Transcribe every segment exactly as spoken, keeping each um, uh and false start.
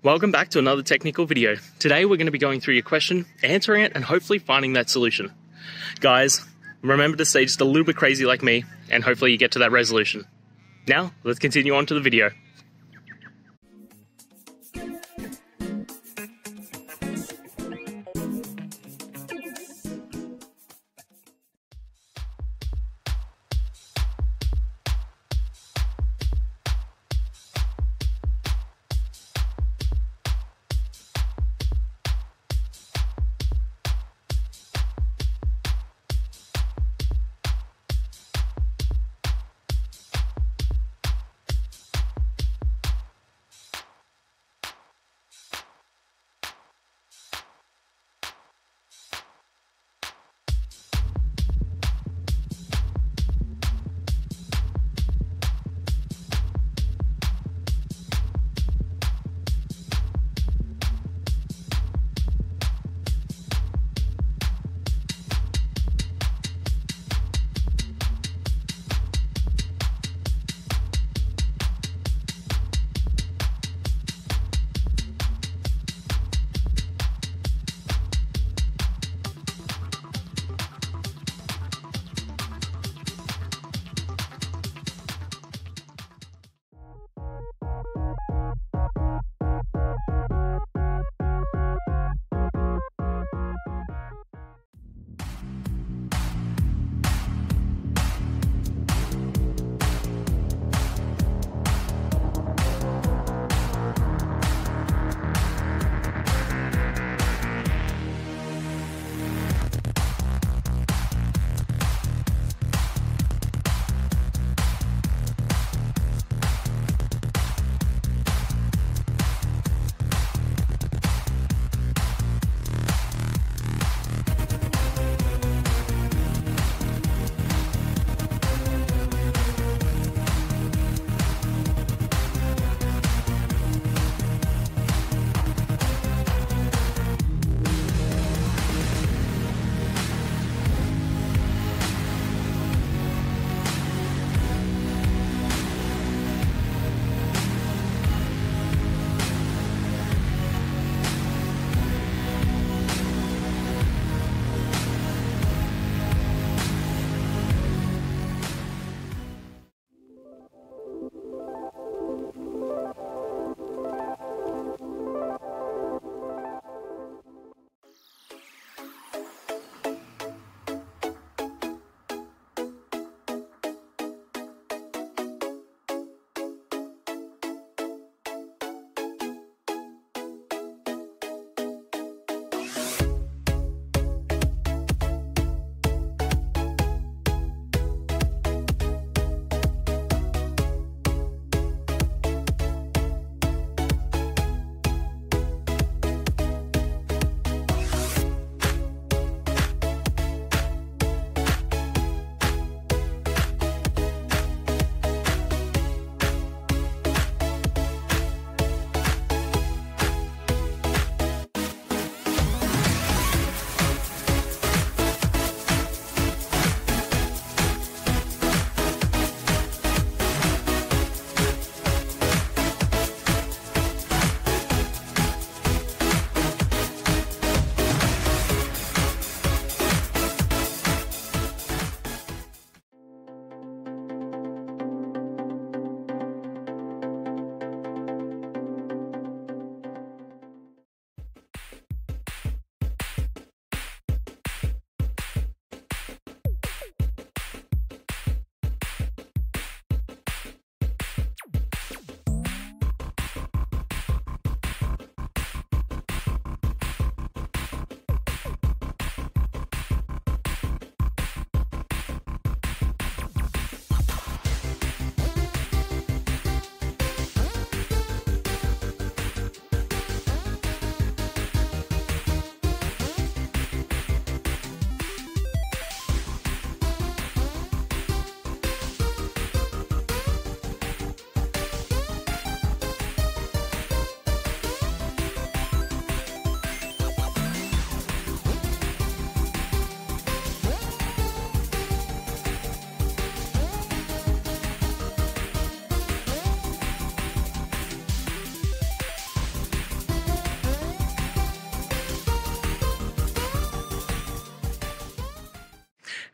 Welcome back to another technical video. Today we're going to be going through your question, answering it, and hopefully finding that solution. Guys, remember to stay just a little bit crazy like me, and hopefully you get to that resolution. Now, let's continue on to the video.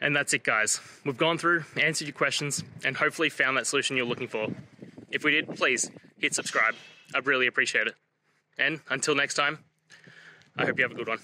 And that's it, guys. We've gone through, answered your questions, and hopefully found that solution you're looking for. If we did, please hit subscribe. I'd really appreciate it. And until next time, I hope you have a good one.